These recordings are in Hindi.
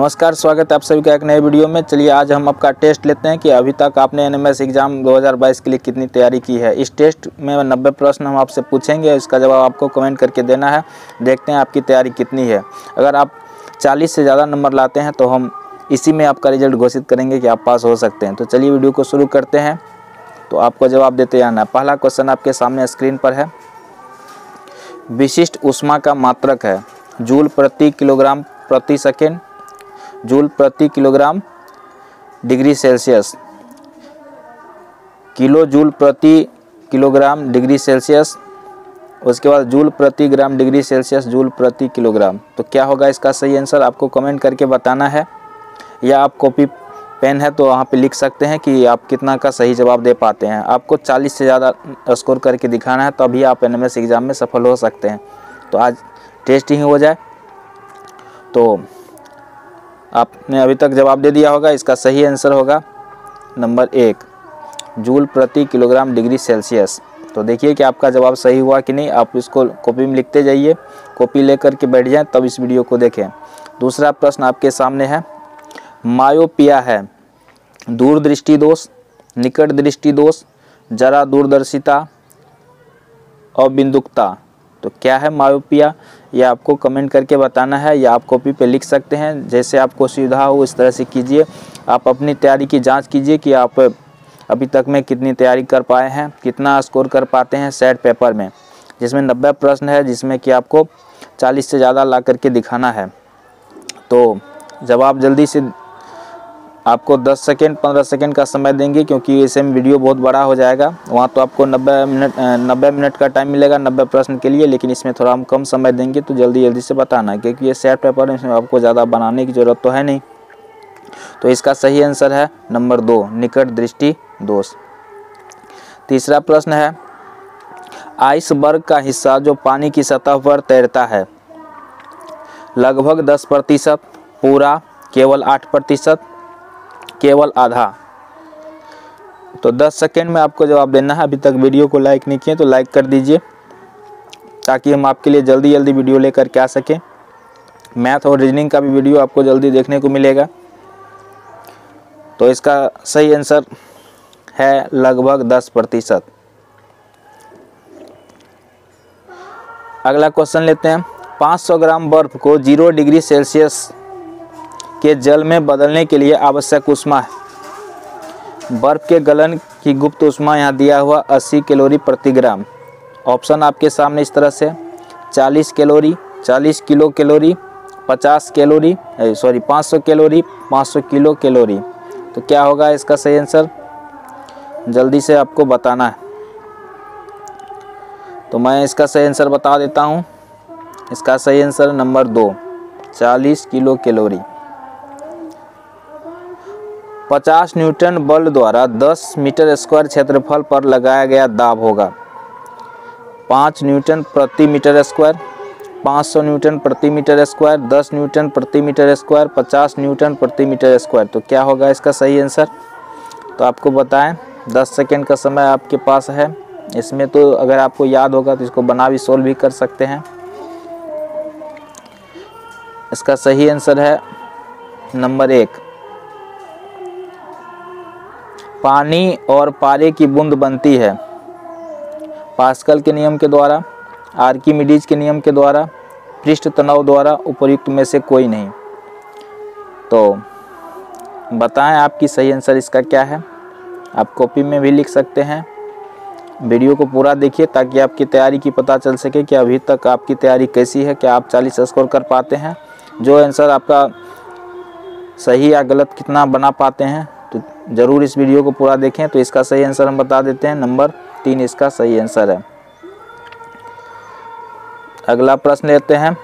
नमस्कार, स्वागत है आप सभी का एक नए वीडियो में। चलिए आज हम आपका टेस्ट लेते हैं कि अभी तक आपने एनएमएस एग्ज़ाम 2022 के लिए कितनी तैयारी की है। इस टेस्ट में 90 प्रश्न हम आपसे पूछेंगे, इसका जवाब आपको कमेंट करके देना है। देखते हैं आपकी तैयारी कितनी है। अगर आप 40 से ज़्यादा नंबर लाते हैं तो हम इसी में आपका रिजल्ट घोषित करेंगे कि आप पास हो सकते हैं। तो चलिए वीडियो को शुरू करते हैं। तो आपको जवाब देते जाना। पहला क्वेश्चन आपके सामने स्क्रीन पर है। विशिष्ट ऊष्मा का मात्रक है जूल प्रति किलोग्राम प्रति सेकेंड, जूल प्रति kilogram degree Celsius, kilo joule प्रति किलोग्राम डिग्री सेल्सियस, उसके बाद जूल प्रति ग्राम डिग्री सेल्सियस, जूल प्रति किलोग्राम। तो क्या होगा इसका सही आंसर? आपको कमेंट करके बताना है, या आप कॉपी पेन है तो वहाँ पे लिख सकते हैं कि आप कितना का सही जवाब दे पाते हैं। आपको 40 से ज़्यादा स्कोर करके दिखाना है, तभी आप एनएमएस एग्ज़ाम में सफल हो सकते हैं। तो आज टेस्ट ही हो जाए। तो आपने अभी तक जवाब दे दिया होगा। इसका सही आंसर होगा नंबर 1, जूल प्रति किलोग्राम डिग्री सेल्सियस। तो देखिए कि आपका जवाब सही हुआ कि नहीं। आप इसको कॉपी में लिखते जाइए, कॉपी लेकर के बैठ जाएं, तब इस वीडियो को देखें। दूसरा प्रश्न आपके सामने है। मायोपिया है दूरदृष्टि दोष, निकट दृष्टि दोष, जरा दूरदर्शिता, अबिंदुकता। तो क्या है मायोपिया? यह आपको कमेंट करके बताना है, या आप कॉपी पे लिख सकते हैं। जैसे आपको सुविधा हो उस तरह से कीजिए। आप अपनी तैयारी की जांच कीजिए कि आप अभी तक में कितनी तैयारी कर पाए हैं, कितना स्कोर कर पाते हैं सेट पेपर में, जिसमें 90 प्रश्न है, जिसमें कि आपको 40 से ज़्यादा ला करके दिखाना है। तो जवाब जल्दी से, आपको 10 सेकेंड 15 सेकेंड का समय देंगे, क्योंकि इसे में वीडियो बहुत बड़ा हो जाएगा। वहाँ तो आपको 90 मिनट का टाइम मिलेगा 90 प्रश्न के लिए, लेकिन इसमें थोड़ा हम कम समय देंगे। तो जल्दी जल्दी से बताना, क्योंकि ये सेट पेपर है, इसमें आपको ज़्यादा बनाने की ज़रूरत तो है नहीं। तो इसका सही आंसर है नंबर 2, निकट दृष्टि दोष। तीसरा प्रश्न है। आइसबर्ग का हिस्सा जो पानी की सतह पर तैरता है लगभग 10%, पूरा केवल 8%, केवल आधा। तो 10 सेकेंड में आपको जवाब देना है। अभी तक वीडियो को लाइक नहीं किए तो लाइक कर दीजिए, ताकि हम आपके लिए जल्दी जल्दी वीडियो लेकर के आ सकें। मैथ और रीजनिंग का भी वीडियो आपको जल्दी देखने को मिलेगा। तो इसका सही आंसर है लगभग 10%। अगला क्वेश्चन लेते हैं। 500 ग्राम बर्फ को 0 डिग्री सेल्सियस के जल में बदलने के लिए आवश्यक ऊष्मा है। बर्फ के गलन की गुप्त ऊष्मा यहाँ दिया हुआ 80 कैलोरी प्रति ग्राम। ऑप्शन आपके सामने इस तरह से 40 calorie, 40 kilo calorie, 50 calorie, 500 calorie, 500 kilo calorie. तो क्या होगा इसका सही आंसर? जल्दी से आपको बताना है। तो मैं इसका सही आंसर बता देता हूँ। इसका सही answer number 2, 40 kilo calorie. 50 newton बल द्वारा 10 मीटर स्क्वायर क्षेत्रफल पर लगाया गया दाब होगा 5 न्यूटन प्रति मीटर स्क्वायर, 500 न्यूटन प्रति मीटर स्क्वायर, 10 न्यूटन प्रति मीटर स्क्वायर, 50 न्यूटन प्रति मीटर स्क्वायर। तो क्या होगा इसका सही आंसर? तो आपको बताएं, 10 सेकेंड का समय आपके पास है इसमें। तो अगर आपको याद होगा तो इसको बना भी, सोल्व भी कर सकते हैं। इसका सही आंसर है नंबर 1, पानी और पारे की बूंद बनती है पास्कल के नियम के द्वारा, आर्किमिडीज के नियम के द्वारा, पृष्ठ तनाव द्वारा, उपयुक्त में से कोई नहीं। तो बताएं आपकी सही आंसर इसका क्या है। आप कॉपी में भी लिख सकते हैं। वीडियो को पूरा देखिए, ताकि आपकी तैयारी की पता चल सके कि अभी तक आपकी तैयारी कैसी है, क्या आप 40 स्कोर कर पाते हैं, जो आंसर आपका सही या गलत कितना बना पाते हैं। तो ज़रूर इस वीडियो को पूरा देखें। तो इसका सही आंसर हम बता देते हैं, नंबर 3 इसका सही आंसर है। अगला प्रश्न लेते हैं।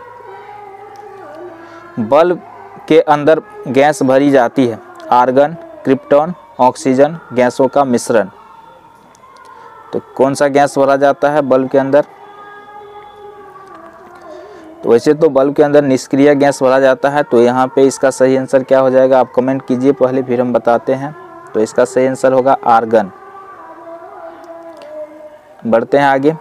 बल्ब के अंदर गैस भरी जाती है आर्गन, क्रिप्टॉन, ऑक्सीजन गैसों का मिश्रण। तो कौन सा गैस भरा जाता है बल्ब के अंदर? तो वैसे तो बल्ब के अंदर निष्क्रिय गैस भरा जाता है। तो यहाँ पे इसका सही आंसर क्या हो जाएगा? आप कमेंट कीजिए पहले, फिर हम बताते हैं। तो इसका सही आंसर होगा आर्गन। बढ़ते हैं आगे।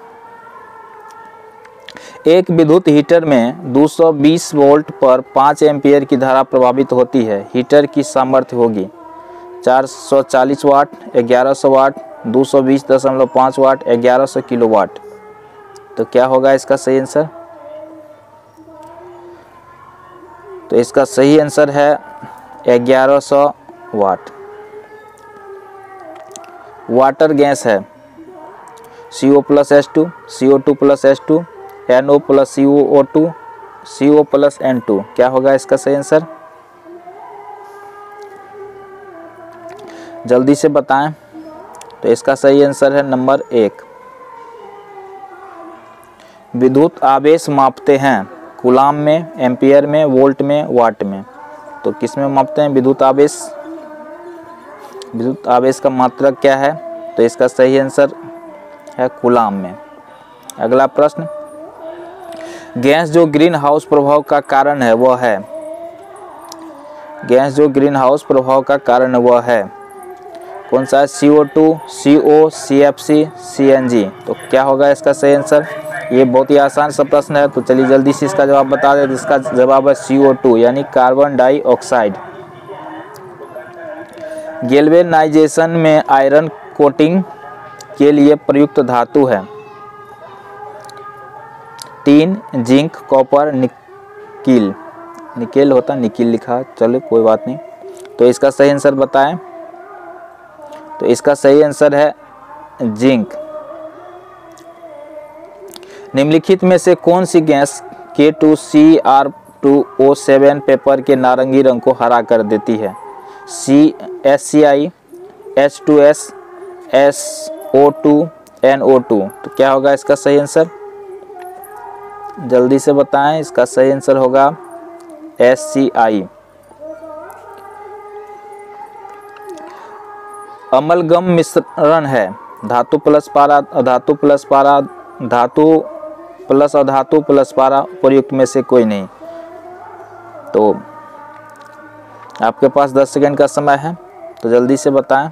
एक विद्युत हीटर में 220 वोल्ट पर 5 एम्पियर की धारा प्रभावित होती है। हीटर की सामर्थ्य होगी 440 वाट, 1100 वाट, 220.5 वाट, 1100 किलोवाट। तो क्या होगा इसका सही आंसर? तो इसका सही आंसर है 1100 वाट। वाटर गैस है CO+H2, CO2+H2, NO+COO2, CO+N2। क्या होगा इसका सही आंसर? जल्दी से बताएं। तो इसका सही आंसर है नंबर 1। विद्युत आवेश मापते हैं कूलाम में, एम्पियर में, वोल्ट में, वाट में। तो किस में मापते हैं विद्युत आवेश? विद्युत आवेश का मात्रक क्या है? तो इसका सही आंसर है कूलाम में। अगला प्रश्न, गैस जो ग्रीन हाउस प्रभाव का कारण है वह है, गैस जो ग्रीन हाउस प्रभाव का कारण वह है कौन सा? CO2, CO, CFC, CNG। तो क्या होगा इसका सही आंसर? ये बहुत ही आसान सा प्रश्न है, तो चलिए जल्दी से इसका जवाब बता दें। इसका जवाब है CO2 यानी कार्बन डाइऑक्साइड। गैल्वेनाइजेशन में आयरन कोटिंग के लिए प्रयुक्त धातु है tin, zinc, copper, nickel. Nickel होता, निकिल लिखा, चलो कोई बात नहीं। तो इसका सही आंसर बताएं। तो इसका सही आंसर है जिंक। निम्नलिखित में से कौन सी गैस K2Cr2O7 पेपर के नारंगी रंग को हरा कर देती है? CSCI, H2S, SO2, NO2। तो क्या होगा इसका सही आंसर? जल्दी से बताएं। इसका सही आंसर होगा SCI। अमलगम मिश्रण है धातु प्लस पारा, अधातु प्लस पारा, धातु प्लस अधातु प्लस पारा। प्रयुक्त में से कोई नहीं। तो आपके पास 10 सेकंड का समय है, तो जल्दी से बताएं।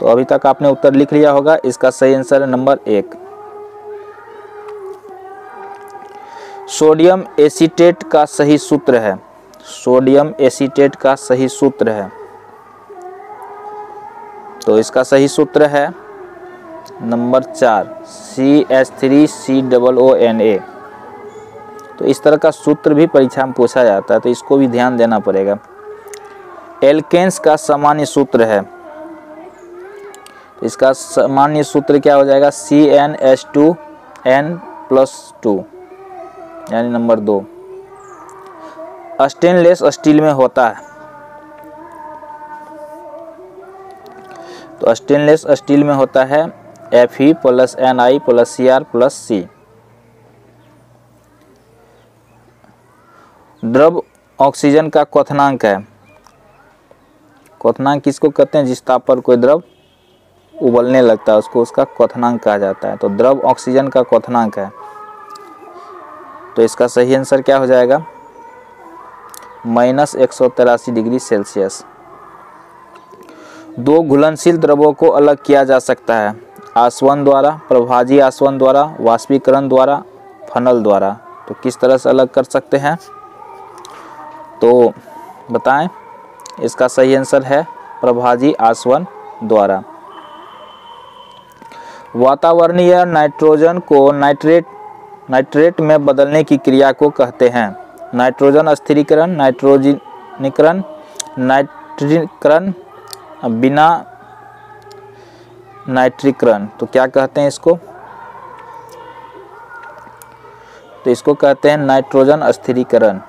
तो अभी तक आपने उत्तर लिख लिया होगा। इसका सही आंसर है नंबर 1। सोडियम एसीटेट का सही सूत्र है, सोडियम एसीटेट का सही सूत्र है। तो इसका सही सूत्र है नंबर 4, CH3COONA। तो इस तरह का सूत्र भी परीक्षा में पूछा जाता है, तो इसको भी ध्यान देना पड़ेगा। एल्केन्स का सामान्य सूत्र है, तो इसका सामान्य सूत्र क्या हो जाएगा? CnH2n+2 यानी नंबर 2। स्टेनलेस स्टील में होता है, तो स्टेनलेस स्टील में होता है Fe+Ni+Cr+C। द्रव ऑक्सीजन का क्वथनांक है, क्वथनांक किसको कहते हैं? जिस ताप पर कोई द्रव उबलने लगता है उसको उसका क्वथनांक कहा जाता है। तो द्रव ऑक्सीजन का क्वथनांक है। तो इसका सही आंसर क्या हो जाएगा? -183 डिग्री सेल्सियस। 2 घुलनशील द्रवों को अलग किया जा सकता है आसवन द्वारा, प्रभाजी आसवन द्वारा, वाष्पीकरण द्वारा, फनल द्वारा। तो किस तरह से अलग कर सकते हैं? तो बताएं। इसका सही आंसर है प्रभाजी आसवन द्वारा। वातावरणीय नाइट्रोजन को नाइट्रेट में बदलने की क्रिया को कहते हैं नाइट्रोजन स्थिरीकरण, नाइट्रोजनीकरण, नाइट्रीकरण, बिना नाइट्रीकरण। तो क्या कहते हैं इसको? तो इसको कहते हैं नाइट्रोजन स्थिरीकरण।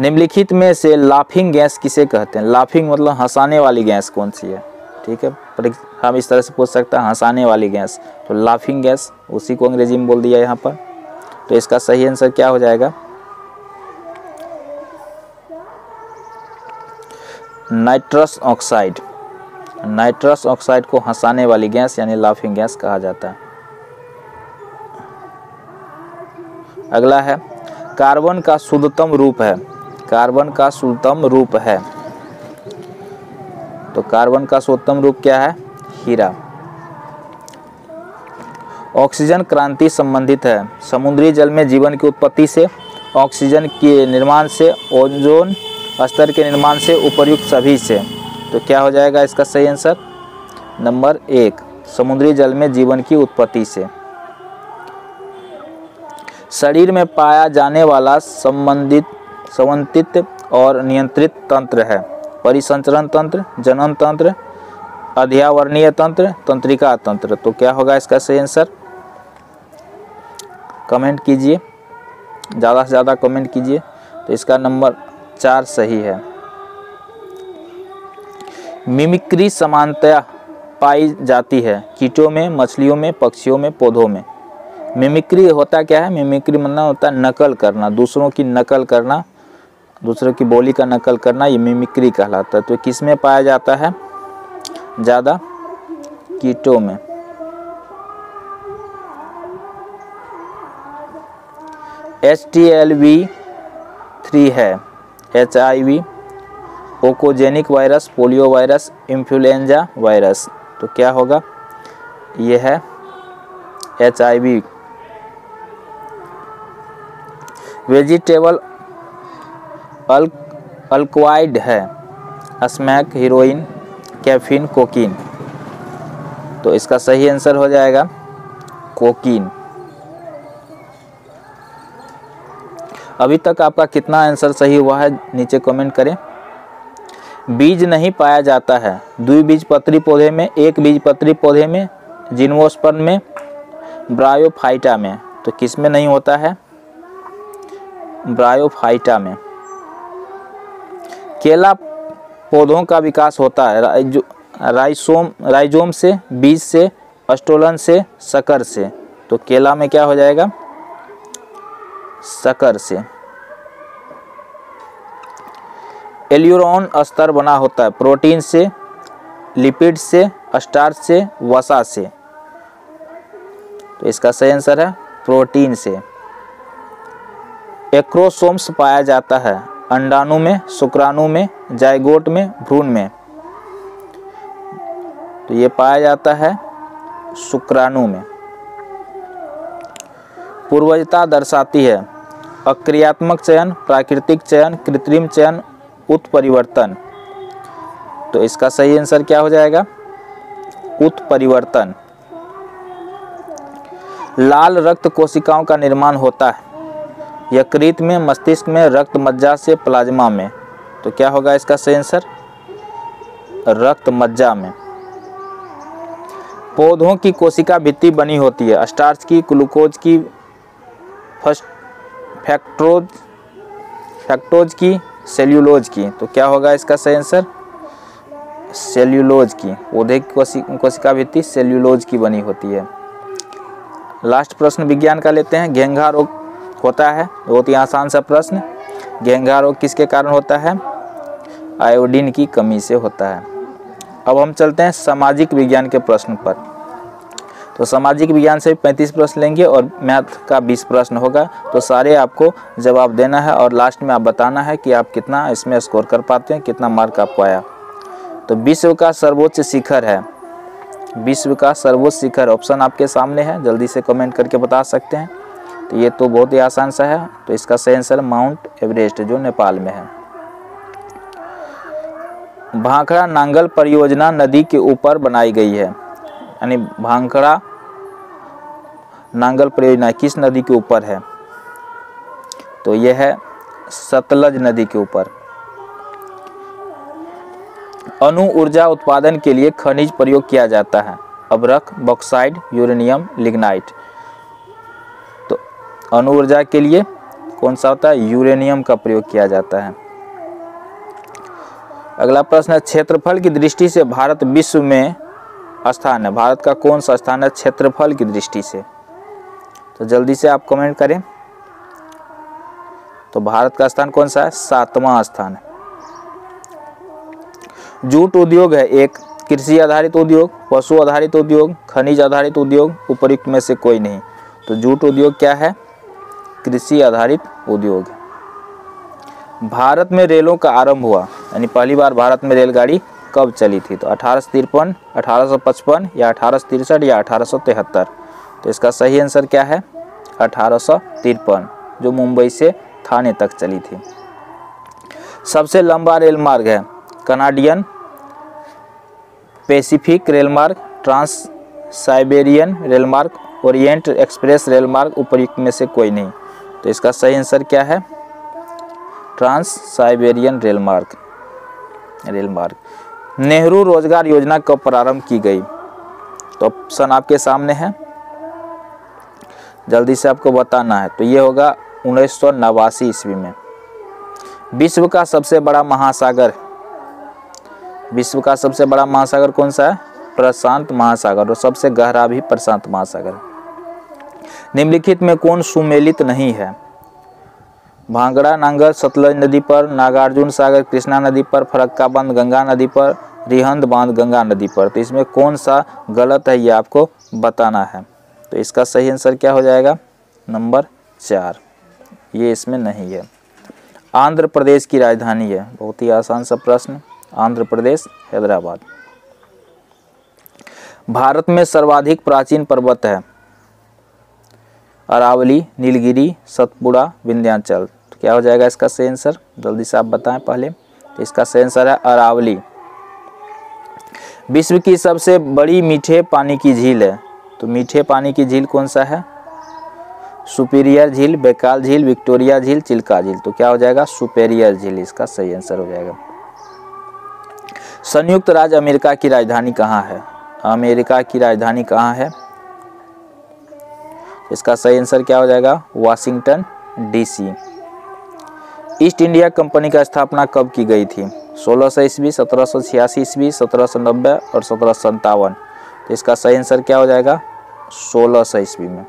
निम्नलिखित में से लाफिंग गैस किसे कहते हैं? लाफिंग मतलब हंसाने वाली गैस कौन सी है? ठीक है, परीक्षा हम इस तरह से पूछ सकते हैं, हंसाने वाली गैस। तो लाफिंग गैस उसी को अंग्रेजी में बोल दिया यहाँ पर। तो इसका सही आंसर क्या हो जाएगा? Nitrous oxide. नाइट्रस ऑक्साइड को हंसाने वाली गैस यानी लाफिंग गैस कहा जाता है। अगला है, कार्बन का शुद्धतम रूप है, कार्बन का शुद्धतम रूप है। तो कार्बन का शुद्धतम रूप क्या है? हीरा। ऑक्सीजन क्रांति संबंधित है। समुद्री जल में जीवन की उत्पत्ति से, ऑक्सीजन के निर्माण से, ओजोन स्तर के निर्माण से, उपयुक्त सभी से। तो क्या हो जाएगा इसका सही आंसर? नंबर 1, समुद्री जल में जीवन की उत्पत्ति से। शरीर में पाया जाने वाला संबंधित और नियंत्रित तंत्र है। परिसंचरण तंत्र, जनन तंत्र, अध्यावरणीय तंत्र, तंत्रिका तंत्र। तो क्या होगा इसका सही आंसर? कमेंट कीजिए, ज़्यादा से ज़्यादा कमेंट कीजिए। तो इसका नंबर 4 सही है। मिमिक्री समानता पाई जाती है कीटों में, मछलियों में, पक्षियों में, पौधों में। मिमिक्री होता क्या है? मिमिक्री मतलब होता है नकल करना, दूसरों की नकल करना, दूसरों की बोली का नकल करना, ये मिमिक्री कहलाता है। तो किस में पाया जाता है ज़्यादा? कीटों में। HTLV-3 है, HIV, oncogenic virus, polio virus, influenza virus. तो क्या होगा? ये है HIV। वेजिटेबल अल्कॉइड है, स्मैक, हीरोइन, कैफीन, कोकीन। तो इसका सही आंसर हो जाएगा कोकीन। अभी तक आपका कितना आंसर सही हुआ है नीचे कमेंट करें। बीज नहीं पाया जाता है द्विबीजपत्री पौधे में, एक बीजपत्री पौधे में, जिम्नोस्पर्म में, ब्रायोफाइटा में। तो किस में नहीं होता है? ब्रायोफाइटा में। केला पौधों का विकास होता है राइजोम से, बीज से, स्टोलन से, शकर से। तो केला में क्या हो जाएगा? शकर से। एल्यूरोन स्तर बना होता है प्रोटीन से, लिपिड से, स्टार्च से, वसा से। तो इसका सही आंसर है प्रोटीन से। एक्रोसोम्स पाया जाता है अंडाणु में, शुक्राणु में, जायगोट में, भ्रूण में। तो ये पाया जाता है शुक्राणु में। पूर्वजता दर्शाती है अक्रियात्मक चयन, प्राकृतिक चयन, कृत्रिम चयन, उत्परिवर्तन। तो इसका सही आंसर क्या हो जाएगा? उत्परिवर्तन। लाल रक्त कोशिकाओं का निर्माण होता है यकृत में, मस्तिष्क में, रक्त मज्जा से, प्लाज्मा में। तो क्या होगा इसका सही आंसर? रक्त मज्जा में। पौधों की कोशिका भित्ति बनी होती है स्टार्च की, ग्लूकोज की, फैक्टोज की, सेल्यूलोज की। तो क्या होगा इसका सही आंसर? सेल्यूलोज की। पौधे की कोशिका भित्ति सेल्यूलोज की बनी होती है। लास्ट प्रश्न विज्ञान का लेते हैं। घेंघा रोग होता है, बहुत ही आसान सा प्रश्न। घेंघा रोग किसके कारण होता है? आयोडीन की कमी से होता है। अब हम चलते हैं सामाजिक विज्ञान के प्रश्न पर। तो सामाजिक विज्ञान से 35 प्रश्न लेंगे और मैथ का 20 प्रश्न होगा। तो सारे आपको जवाब देना है और लास्ट में आप बताना है कि आप कितना इसमें स्कोर कर पाते हैं, कितना मार्क आपको आया। तो विश्व का सर्वोच्च शिखर है, विश्व का सर्वोच्च शिखर ऑप्शन आपके सामने है, जल्दी से कमेंट करके बता सकते हैं। तो ये तो बहुत ही आसान सा है। तो इसका सही आंसर माउंट एवरेस्ट जो नेपाल में है। भांखड़ा नांगल परियोजना नदी के ऊपर बनाई गई है, यानी भांखड़ा नांगल परियोजना किस नदी के ऊपर है? तो ये है सतलज नदी के ऊपर। अणु ऊर्जा उत्पादन के लिए खनिज प्रयोग किया जाता है अबरक, बॉक्साइड, यूरेनियम, लिग्नाइट। अणु ऊर्जा के लिए कौन सा होता है? यूरेनियम का प्रयोग किया जाता है। अगला प्रश्न है, क्षेत्रफल की दृष्टि से भारत विश्व में स्थान है, भारत का कौन सा स्थान है क्षेत्रफल की दृष्टि से? तो जल्दी से आप कमेंट करें। तो भारत का स्थान कौन सा है? 7वां स्थान है। जूट उद्योग है एक, कृषि आधारित उद्योग, पशु आधारित उद्योग, खनिज आधारित उद्योग, उपरोक्त में से कोई नहीं। तो जूट उद्योग क्या है? कृषि आधारित उद्योग। भारत में रेलों का आरंभ हुआ, यानी पहली बार भारत में रेलगाड़ी कब चली थी? तो 1853, 1855 या 1863 या 1873। तो इसका सही आंसर क्या है 1853 जो मुंबई से थाने तक चली थी। सबसे लंबा रेल मार्ग है कनाडियन पैसिफिक रेल मार्ग, ट्रांस साइबेरियन रेल मार्ग, ओरिएंट एक्सप्रेस रेल मार्ग, उपयुक्त में से कोई नहीं। तो इसका सही आंसर क्या है ट्रांस साइबेरियन रेल मार्ग। नेहरू रोजगार योजना कब प्रारंभ की गई? तो ऑप्शन आपके सामने है, जल्दी से आपको बताना है। तो ये होगा 1989 ईस्वी में। विश्व का सबसे बड़ा महासागर, विश्व का सबसे बड़ा महासागर कौन सा है? प्रशांत महासागर, और सबसे गहरा भी प्रशांत महासागर। निम्नलिखित में कौन सुमेलित नहीं है? भांगड़ा, नांगल, सतलज नदी पर, नागार्जुन सागर, कृष्णा नदी पर, फरक्का बांध गंगा नदी पर, रिहंद बांध गंगा नदी पर। तो इसमें कौन सा गलत है ये आपको बताना है। तो इसका सही आंसर क्या हो जाएगा नंबर 4, ये इसमें नहीं है। आंध्र प्रदेश की राजधानी है, बहुत ही आसान सा प्रश्न, आंध्र प्रदेश हैदराबाद। भारत में सर्वाधिक प्राचीन पर्वत है अरावली, नीलगिरी, सतपुड़ा, विंध्याचल। तो क्या हो जाएगा इसका सही आंसर, जल्दी से आप बताएं पहले। तो इसका सही आंसर है अरावली। विश्व की सबसे बड़ी मीठे पानी की झील है, तो मीठे पानी की झील कौन सा है? सुपीरियर झील, बेकाल झील, विक्टोरिया झील, चिल्का झील। तो क्या हो जाएगा सुपीरियर झील, इसका सही आंसर हो जाएगा। संयुक्त राज्य अमेरिका की राजधानी कहाँ है? अमेरिका की राजधानी कहाँ है? इसका सही आंसर क्या हो जाएगा Washington DC. East India Company का स्थापना कब की गई थी? 1600 ईस्वी, 1786 ईस्वी, 1790 और 1757। तो इसका सही आंसर क्या हो जाएगा 1600 ईस्वी में।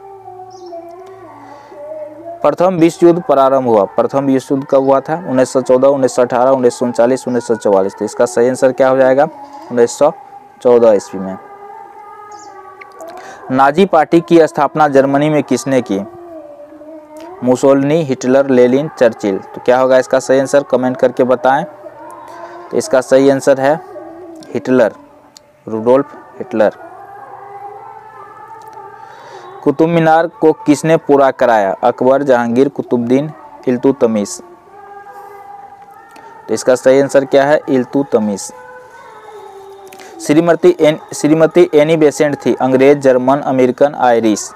प्रथम विश्व युद्ध प्रारंभ हुआ, प्रथम विश्व युद्ध कब हुआ था? 1914, 1918, 1939, 1944। तो इसका सही आंसर क्या हो जाएगा 1914 ईस्वी में। नाजी पार्टी की स्थापना जर्मनी में किसने की? Mussolini, Hitler, Lenin, Churchill. तो क्या होगा इसका सही आंसर कमेंट करके बताएं। तो इसका सही आंसर है Hitler, Rudolf Hitler. Qutub Minar को किसने पूरा कराया? अकबर, जहांगीर, कुतुबुद्दीन, इल्तुतमिश। तो इसका सही आंसर क्या है इल्तुतमिश। श्रीमती एनी बेसेंट थी अंग्रेज, जर्मन, अमेरिकन, आयरिश।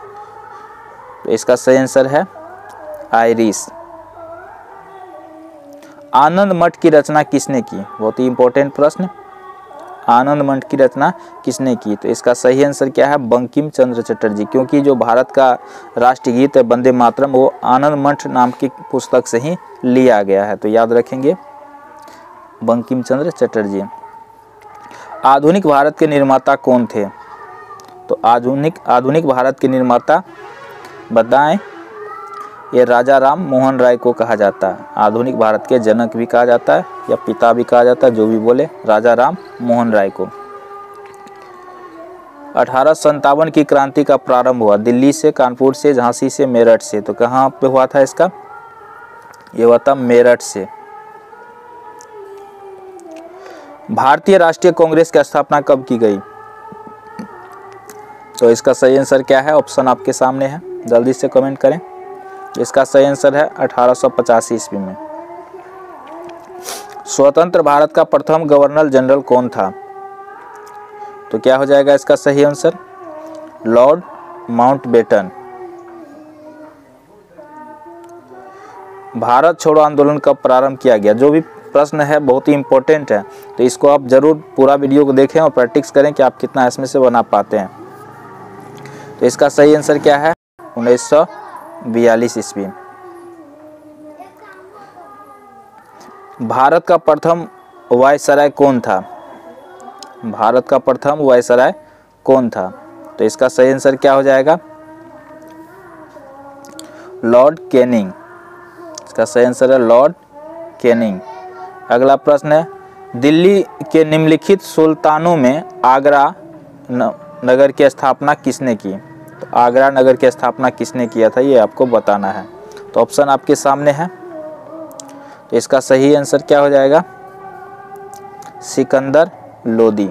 तो इसका सही आंसर है आयरिश। आनंद मठ की रचना किसने की? बहुत ही इंपॉर्टेंट प्रश्न, आनंद मठ की रचना किसने की? तो इसका सही आंसर क्या है बंकिम चंद्र चटर्जी, क्योंकि जो भारत का राष्ट्रगीत है वंदे मातरम वो आनंद मठ नाम की पुस्तक से ही लिया गया है, तो याद रखेंगे बंकिम चंद्र चटर्जी। आधुनिक भारत के निर्माता कौन थे? तो आधुनिक भारत के निर्माता बताएं। ये राजा राम मोहन राय को कहा जाता है, आधुनिक भारत के जनक भी कहा जाता है या पिता भी कहा जाता है, जो भी बोले, राजा राम मोहन राय को। 1857 की क्रांति का प्रारंभ हुआ दिल्ली से, कानपुर से, झांसी से, मेरठ से। तो कहाँ पे हुआ था इसका? ये हुआ था मेरठ से। भारतीय राष्ट्रीय कांग्रेस की स्थापना कब की गई? तो इसका सही आंसर क्या है, ऑप्शन आपके सामने है, जल्दी से कमेंट करें। इसका सही आंसर है 1885 ईस्वी में। स्वतंत्र भारत का प्रथम गवर्नर जनरल कौन था? तो क्या हो जाएगा इसका सही आंसर लॉर्ड माउंटबेटन। भारत छोड़ो आंदोलन कब प्रारंभ किया गया? जो भी प्रश्न है बहुत ही इंपॉर्टेंट है, तो इसको आप जरूर पूरा वीडियो को देखें और प्रैक्टिस करें कि आप कितना इसमें से बना पाते हैं। तो इसका सही आंसर क्या है 1942 ईस्वी। भारत का प्रथम वायसराय कौन था? भारत का प्रथम वायसराय कौन था? तो इसका सही आंसर क्या हो जाएगा लॉर्ड कैनिंग, इसका सही आंसर है लॉर्ड कैनिंग। अगला प्रश्न है, दिल्ली के निम्नलिखित सुल्तानों में आगरा नगर की स्थापना किसने की? तो आगरा नगर की स्थापना किसने किया था ये आपको बताना है, तो ऑप्शन आपके सामने है। तो इसका सही आंसर क्या हो जाएगा सिकंदर लोदी।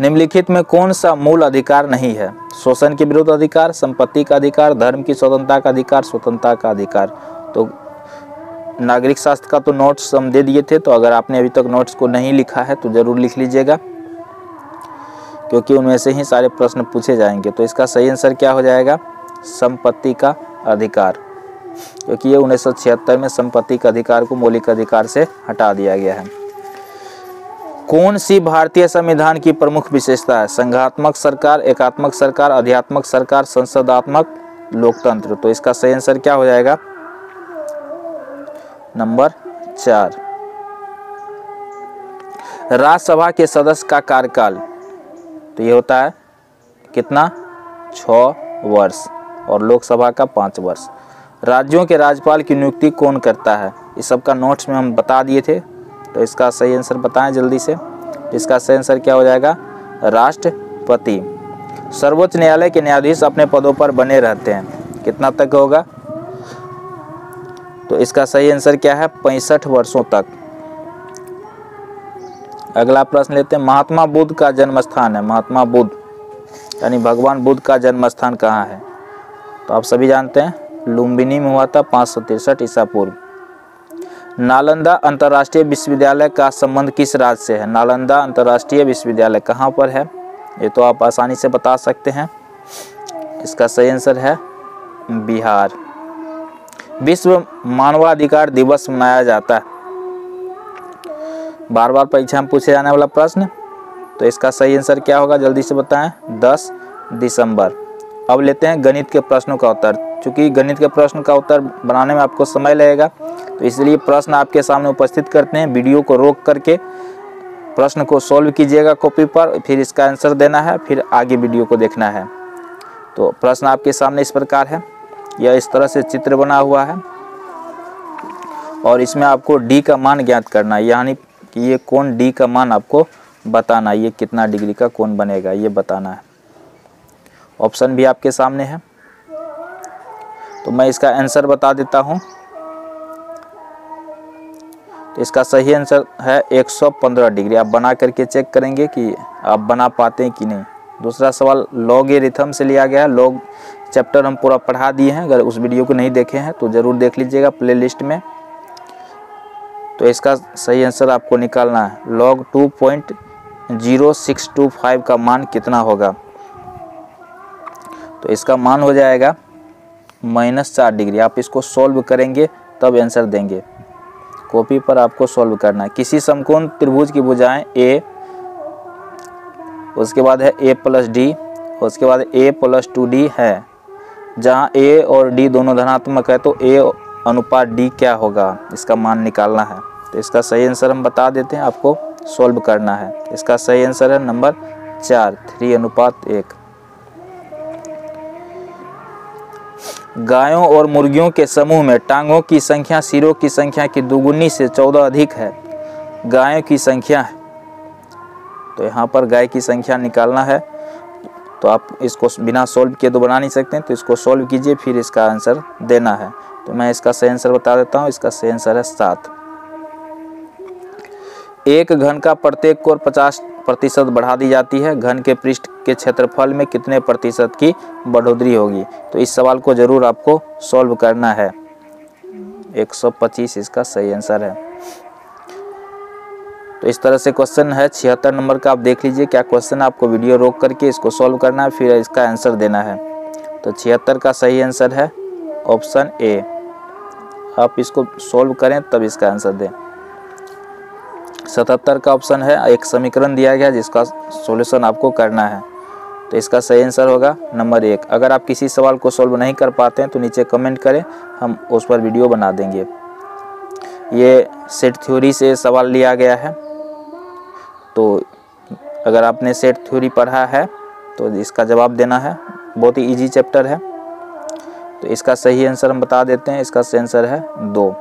निम्नलिखित में कौन सा मूल अधिकार नहीं है? शोषण के विरुद्ध अधिकार, संपत्ति का अधिकार, धर्म की स्वतंत्रता का अधिकार, स्वतंत्रता का अधिकार। तो नागरिक शास्त्र का तो नोट्स हम दे दिए थे, तो अगर आपने अभी तक नोट्स को नहीं लिखा है तो ज़रूर लिख लीजिएगा, क्योंकि उनमें से ही सारे प्रश्न पूछे जाएंगे। तो इसका सही आंसर क्या हो जाएगा? संपत्ति का अधिकार, क्योंकि ये 1976 में संपत्ति का अधिकार को मौलिक अधिकार से हटा दिया गया है। कौन सी भारतीय संविधान की प्रमुख विशेषता है? संघात्मक सरकार, एकात्मक सरकार, अध्यात्मक सरकार, संसदात्मक लोकतंत्र। तो इसका सही आंसर क्या हो जाएगा? नंबर 4। राज्यसभा के सदस्य का कार्यकाल तो ये होता है कितना? 6 वर्ष, और लोकसभा का 5 वर्ष। राज्यों के राज्यपाल की नियुक्ति कौन करता है? इस सब का नोट्स में हम बता दिए थे, तो इसका सही आंसर बताएं जल्दी से। इसका सही आंसर क्या हो जाएगा? राष्ट्रपति। सर्वोच्च न्यायालय के न्यायाधीश अपने पदों पर बने रहते हैं कितना तक होगा? तो इसका सही आंसर क्या है? 65 वर्षों तक। अगला प्रश्न लेते हैं, महात्मा बुद्ध का जन्म स्थान है। महात्मा बुद्ध यानी भगवान बुद्ध का जन्म स्थान कहाँ है? तो आप सभी जानते हैं लुम्बिनी में हुआ था 563 ईसा पूर्व। नालंदा अंतर्राष्ट्रीय विश्वविद्यालय का संबंध किस राज्य से है? नालंदा अंतर्राष्ट्रीय विश्वविद्यालय कहाँ पर है? ये तो आप आसानी से बता सकते हैं। इसका सही आंसर है बिहार। विश्व मानवाधिकार दिवस मनाया जाता है, बार बार परीक्षा में पूछे जाने वाला प्रश्न। तो इसका सही आंसर क्या होगा जल्दी से बताएं, 10 दिसंबर। अब लेते हैं गणित के प्रश्नों का उत्तर। चूँकि गणित के प्रश्न का उत्तर बनाने में आपको समय लगेगा, तो इसलिए प्रश्न आपके सामने उपस्थित करते हैं। वीडियो को रोक करके प्रश्न को सॉल्व कीजिएगा कॉपी पर, फिर इसका आंसर देना है, फिर आगे वीडियो को देखना है। तो प्रश्न आपके सामने इस प्रकार है, यह इस तरह से चित्र बना हुआ है और इसमें आपको डी का मान ज्ञात करना है, यानी कि ये कोण डी का मान आपको बताना है, ये कितना डिग्री का कोण बनेगा ये बताना है। ऑप्शन भी आपके सामने है, तो मैं इसका आंसर बता देता हूँ। तो इसका सही आंसर है 115 डिग्री। आप बना करके चेक करेंगे कि आप बना पाते हैं कि नहीं। दूसरा सवाल लॉगरिथम से लिया गया है। लॉग चैप्टर हम पूरा पढ़ा दिए हैं, अगर उस वीडियो को नहीं देखे हैं तो ज़रूर देख लीजिएगा प्लेलिस्ट में। तो इसका सही आंसर आपको निकालना है, लॉग 2.0625 का मान कितना होगा? तो इसका मान हो जाएगा -4 डिग्री। आप इसको सॉल्व करेंगे तब आंसर देंगे, कॉपी पर आपको सॉल्व करना है। किसी समकोण त्रिभुज की भुजाएं ए, उसके बाद है A+D, उसके बाद A+2D है, जहाँ A और D दोनों धनात्मक है, तो A/D क्या होगा? इसका मान निकालना है। तो इसका सही आंसर हम बता देते हैं, आपको सॉल्व करना है। इसका सही आंसर है नंबर 4, 3:1। गायों और मुर्गियों के समूह में टांगों की संख्या सिरों की संख्या की दुगुनी से 14 अधिक है। गायों की संख्या है, तो यहाँ पर गाय की संख्या निकालना है। तो आप इसको बिना सॉल्व किए तो बना नहीं सकते हैं, तो इसको सॉल्व कीजिए फिर इसका आंसर देना है। तो मैं इसका सही आंसर बता देता हूँ। इसका सही आंसर है 7। एक घन का प्रत्येक कोर 50% बढ़ा दी जाती है, घन के पृष्ठ के क्षेत्रफल में कितने प्रतिशत की बढ़ोतरी होगी? तो इस सवाल को जरूर आपको सॉल्व करना है। 125 इसका सही आंसर है। तो इस तरह से क्वेश्चन है 76 नंबर का। आप देख लीजिए क्या क्वेश्चन, आपको वीडियो रोक करके इसको सॉल्व करना है, फिर इसका आंसर देना है। तो 76 का सही आंसर है ऑप्शन ए। आप इसको सॉल्व करें तब इसका आंसर दें। 77 का ऑप्शन है, एक समीकरण दिया गया जिसका सॉल्यूशन आपको करना है। तो इसका सही आंसर होगा नंबर 1। अगर आप किसी सवाल को सॉल्व नहीं कर पाते हैं तो नीचे कमेंट करें, हम उस पर वीडियो बना देंगे। ये सेट थ्योरी से सवाल लिया गया है, तो अगर आपने सेट थ्योरी पढ़ा है तो इसका जवाब देना है। बहुत ही इजी चैप्टर है। तो इसका सही आंसर हम बता देते हैं। इसका सही आंसर है 2।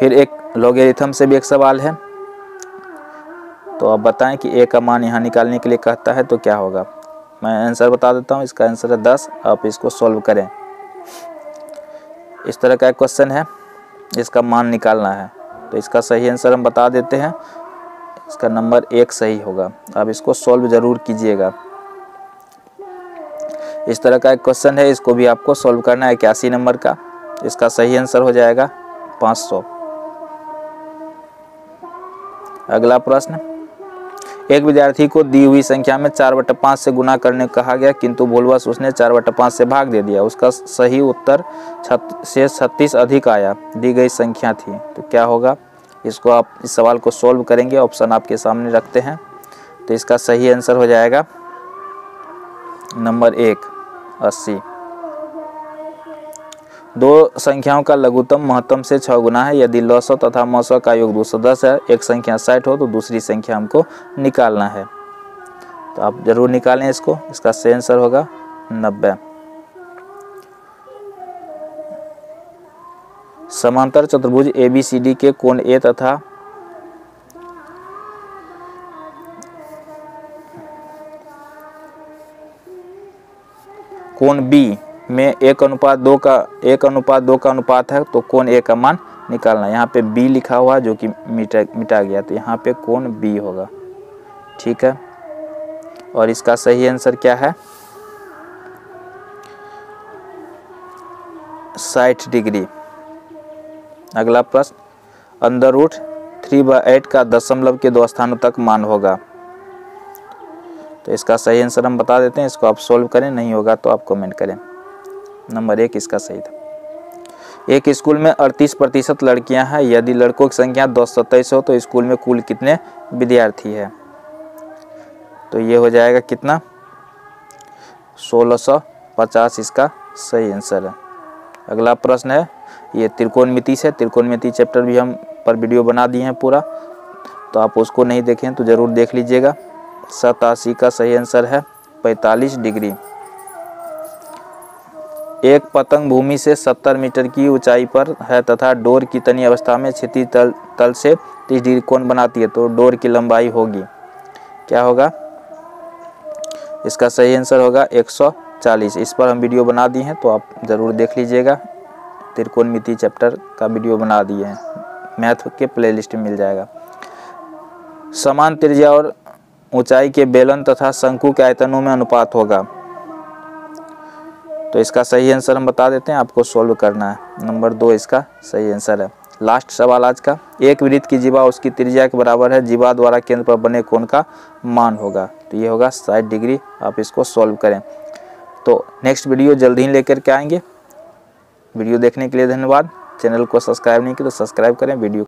फिर एक लॉगरिथम से भी एक सवाल है, तो आप बताएं कि a का मान यहाँ निकालने के लिए कहता है तो क्या होगा? मैं आंसर बता देता हूँ। इसका आंसर है 10। आप इसको सॉल्व करें। इस तरह का एक क्वेश्चन है, इसका मान निकालना है। तो इसका सही आंसर हम बता देते हैं। इसका नंबर 1 सही होगा। आप इसको सॉल्व ज़रूर कीजिएगा। इस तरह का एक क्वेश्चन है, इसको भी आपको सॉल्व करना है 81 नंबर का। इसका सही आंसर हो जाएगा 500। अगला प्रश्न, एक विद्यार्थी को दी हुई संख्या में 4/5 से गुना करने कहा गया, किंतु भूलवश उसने 4/5 से भाग दे दिया। उसका सही उत्तर 36 अधिक आया, दी गई संख्या थी, तो क्या होगा? इसको आप इस सवाल को सॉल्व करेंगे, ऑप्शन आपके सामने रखते हैं। तो इसका सही आंसर हो जाएगा नंबर 1 80। दो संख्याओं का लघुत्तम महत्तम से 6 गुना है, यदि लसौ तथा मसौ का योग 210 है, एक संख्या 60 हो तो दूसरी संख्या हमको निकालना है, तो आप जरूर निकालें इसको। इसका सही आंसर होगा 90। समांतर चतुर्भुज ABCD के कोण A तथा कोण B में 1:2 का अनुपात है, तो कोण A का मान निकालना। यहाँ पे B लिखा हुआ जो कि मिटा गया, तो यहाँ पे कोण B होगा, ठीक है। और इसका सही आंसर क्या है? 60 डिग्री। अगला प्रश्न, अंडररूट 3/8 का दशमलव के 2 स्थानों तक मान होगा, तो इसका सही आंसर हम बता देते हैं। इसको आप सोल्व करें, नहीं होगा तो आप कमेंट करें। नंबर 1 इसका सही था। एक स्कूल में 38% लड़कियां हैं, यदि लड़कों की संख्या 227 हो तो स्कूल में कुल कितने विद्यार्थी हैं? तो ये हो जाएगा कितना? 1650 इसका सही आंसर है। अगला प्रश्न है, ये त्रिकोणमिति से, त्रिकोणमिति चैप्टर भी हम पर वीडियो बना दिए हैं पूरा, तो आप उसको नहीं देखें तो ज़रूर देख लीजिएगा। 87 का सही आंसर है 45 डिग्री। एक पतंग भूमि से 70 मीटर की ऊंचाई पर है तथा डोर की तनी अवस्था में क्षितिज तल से 30 डिग्री कोण बनाती है, तो डोर की लंबाई होगी, क्या होगा? इसका सही आंसर होगा 140। इस पर हम वीडियो बना दिए हैं, तो आप ज़रूर देख लीजिएगा। त्रिकोणमिति चैप्टर का वीडियो बना दिए हैं, मैथ के प्लेलिस्ट में मिल जाएगा। समान त्रिज्या और ऊंचाई के बेलन तथा शंकु के आयतनों में अनुपात होगा, तो इसका सही आंसर हम बता देते हैं, आपको सॉल्व करना है। नंबर 2 इसका सही आंसर है। लास्ट सवाल आज का, एक वृत्त की जीवा उसकी त्रिज्या के बराबर है, जीवा द्वारा केंद्र पर बने कोण का मान होगा, तो ये होगा 60 डिग्री। आप इसको सॉल्व करें। तो नेक्स्ट वीडियो जल्द ही लेकर के आएंगे। वीडियो देखने के लिए धन्यवाद। चैनल को सब्सक्राइब नहीं किया तो सब्सक्राइब करें। वीडियो